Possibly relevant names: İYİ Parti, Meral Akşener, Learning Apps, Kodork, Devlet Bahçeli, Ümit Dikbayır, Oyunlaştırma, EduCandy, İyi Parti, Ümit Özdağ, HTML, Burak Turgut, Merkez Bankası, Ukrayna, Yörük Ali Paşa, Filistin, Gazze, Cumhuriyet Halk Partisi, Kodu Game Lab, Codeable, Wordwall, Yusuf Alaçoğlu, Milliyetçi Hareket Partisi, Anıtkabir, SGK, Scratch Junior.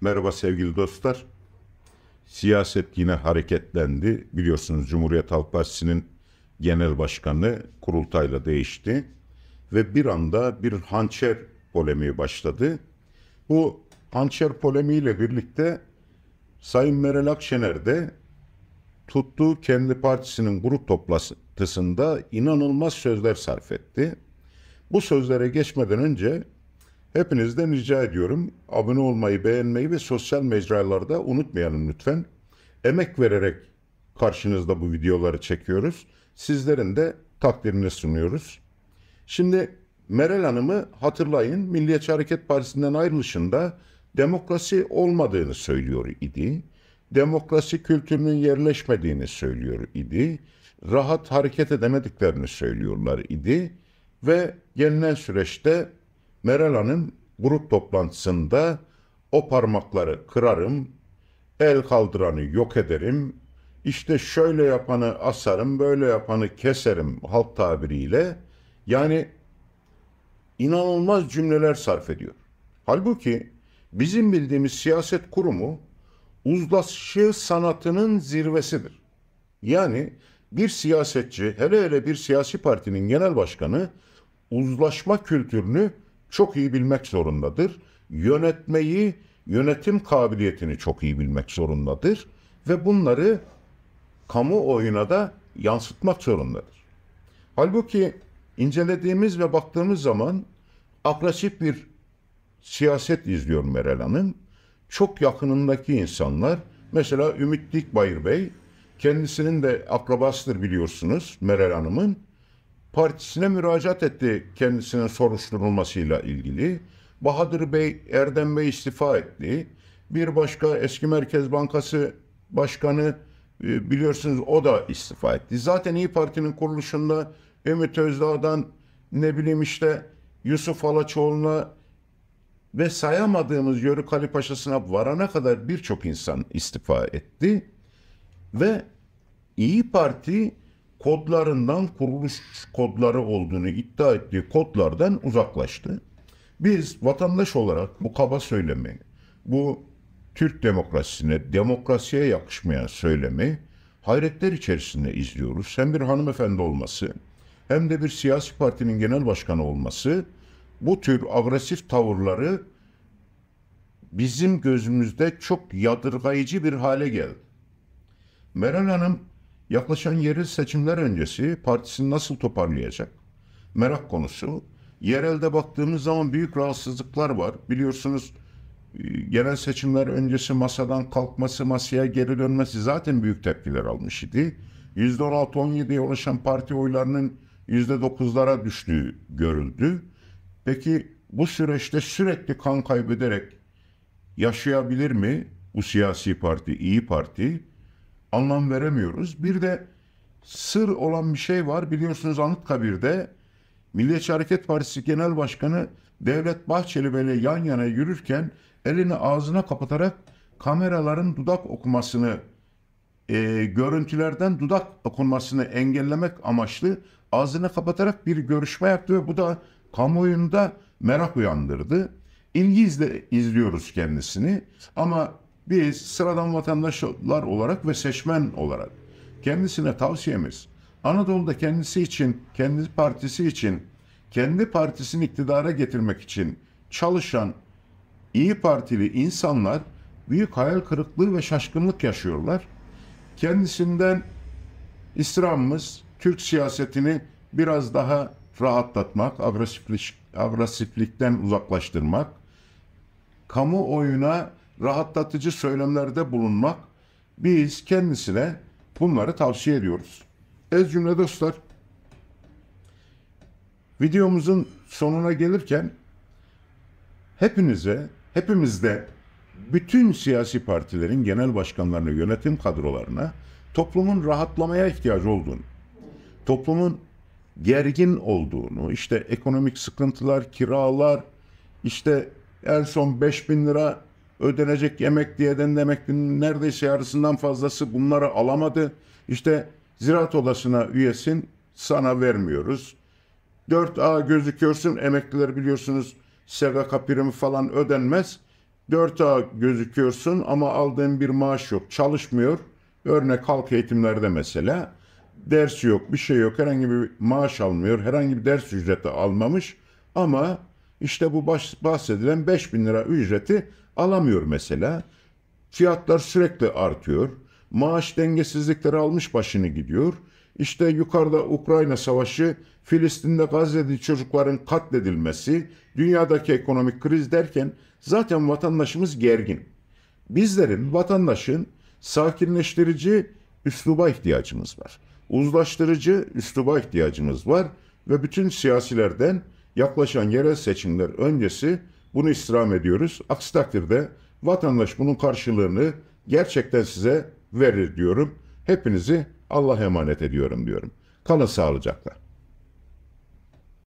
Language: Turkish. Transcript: Merhaba sevgili dostlar. Siyaset yine hareketlendi. Biliyorsunuz Cumhuriyet Halk Partisi'nin genel başkanı kurultayla değişti. Ve bir anda bir hançer polemiği başladı. Bu hançer polemiğiyle birlikte Sayın Meral Akşener de tuttuğu kendi partisinin grup toplantısında inanılmaz sözler sarf etti. Bu sözlere geçmeden önce hepinizden rica ediyorum, abone olmayı, beğenmeyi ve sosyal mecralarda unutmayalım lütfen. Emek vererek karşınızda bu videoları çekiyoruz. Sizlerin de takdirini sunuyoruz. Şimdi Meral Hanım'ı hatırlayın, Milliyetçi Hareket Partisi'nden ayrılışında demokrasi olmadığını söylüyor idi. Demokrasi kültürünün yerleşmediğini söylüyor idi. Rahat hareket edemediklerini söylüyorlar idi. Ve gelinen süreçte Meral Hanım grup toplantısında o parmakları kırarım, el kaldıranı yok ederim, işte şöyle yapanı asarım, böyle yapanı keserim halk tabiriyle, yani inanılmaz cümleler sarf ediyor. Halbuki bizim bildiğimiz siyaset kurumu uzlaşı sanatının zirvesidir. Yani bir siyasetçi, hele hele bir siyasi partinin genel başkanı uzlaşma kültürünü çok iyi bilmek zorundadır. Yönetmeyi, yönetim kabiliyetini çok iyi bilmek zorundadır. Ve bunları kamuoyuna da yansıtmak zorundadır. Halbuki incelediğimiz ve baktığımız zaman agresif bir siyaset izliyor Meral Hanım. Çok yakınındaki insanlar, mesela Ümit Dikbayır Bey, kendisinin de akrabasıdır biliyorsunuz Meral Hanım'ın, partisine müracaat etti kendisinin soruşturulmasıyla ilgili. Bahadır Bey, Erdem Bey istifa etti. Bir başka eski Merkez Bankası Başkanı biliyorsunuz o da istifa etti. Zaten İyi Parti'nin kuruluşunda Ümit Özdağ'dan ne bileyim işte Yusuf Alaçoğlu'na ve sayamadığımız Yörük Ali Paşa'sına varana kadar birçok insan istifa etti. Ve İyi Parti kodlarından, kuruluş kodları olduğunu iddia ettiği kodlardan uzaklaştı. Biz vatandaş olarak bu kaba söylemi, bu Türk demokrasisine, demokrasiye yakışmayan söylemi hayretler içerisinde izliyoruz. Hem bir hanımefendi olması hem de bir siyasi partinin genel başkanı olması bu tür agresif tavırları bizim gözümüzde çok yadırgayıcı bir hale geldi. Meral Hanım yaklaşan yerel seçimler öncesi partisini nasıl toparlayacak? Merak konusu. Yerelde baktığımız zaman büyük rahatsızlıklar var. Biliyorsunuz genel seçimler öncesi masadan kalkması, masaya geri dönmesi zaten büyük tepkiler almış idi. %16-17'ye ulaşan parti oylarının %9'lara düştüğü görüldü. Peki bu süreçte sürekli kan kaybederek yaşayabilir mi bu siyasi parti, İyi Parti? Anlam veremiyoruz. Bir de sır olan bir şey var. Biliyorsunuz Anıtkabir'de Milliyetçi Hareket Partisi Genel Başkanı Devlet Bahçeli Bey'le yan yana yürürken elini ağzına kapatarak kameraların dudak okumasını, görüntülerden dudak okunmasını engellemek amaçlı ağzını kapatarak bir görüşme yaptı ve bu da kamuoyunda merak uyandırdı. İlgi izliyoruz kendisini ama biz sıradan vatandaşlar olarak ve seçmen olarak kendisine tavsiyemiz, Anadolu'da kendisi için, kendi partisi için, kendi partisini iktidara getirmek için çalışan İyi Partili insanlar büyük hayal kırıklığı ve şaşkınlık yaşıyorlar. Kendisinden istirhamımız Türk siyasetini biraz daha rahatlatmak, agresiflikten uzaklaştırmak, kamuoyuna rahatlatıcı söylemlerde bulunmak, biz kendisine bunları tavsiye ediyoruz. Ez cümle dostlar, videomuzun sonuna gelirken hepimizde bütün siyasi partilerin genel başkanlarına, yönetim kadrolarına toplumun rahatlamaya ihtiyacı olduğunu, toplumun gergin olduğunu, işte ekonomik sıkıntılar, kiralar, işte en son 5.000 lira ödenecek yemek diyeden de emeklinin neredeyse yarısından fazlası bunları alamadı. İşte ziraat odasına üyesin, sana vermiyoruz. 4A gözüküyorsun, emekliler biliyorsunuz SGK primi falan ödenmez. 4A gözüküyorsun ama aldığın bir maaş yok, çalışmıyor. Örnek halk eğitimlerde mesela ders yok, bir şey yok, herhangi bir maaş almıyor, herhangi bir ders ücreti almamış ama işte bu bahsedilen 5.000 lira ücreti alamıyor mesela. Fiyatlar sürekli artıyor, maaş dengesizlikleri almış başını gidiyor. İşte yukarıda Ukrayna Savaşı, Filistin'de Gazze'deki çocukların katledilmesi, dünyadaki ekonomik kriz derken zaten vatandaşımız gergin. Bizlerin, vatandaşın sakinleştirici üsluba ihtiyacımız var. Uzlaştırıcı üsluba ihtiyacımız var ve bütün siyasilerden yaklaşan yerel seçimler öncesi bunu istirham ediyoruz. Aksi takdirde vatandaş bunun karşılığını gerçekten size verir diyorum. Hepinizi Allah'a emanet ediyorum diyorum. Kalın sağlıcakla.